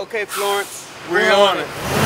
Okay, Florence, we're on it.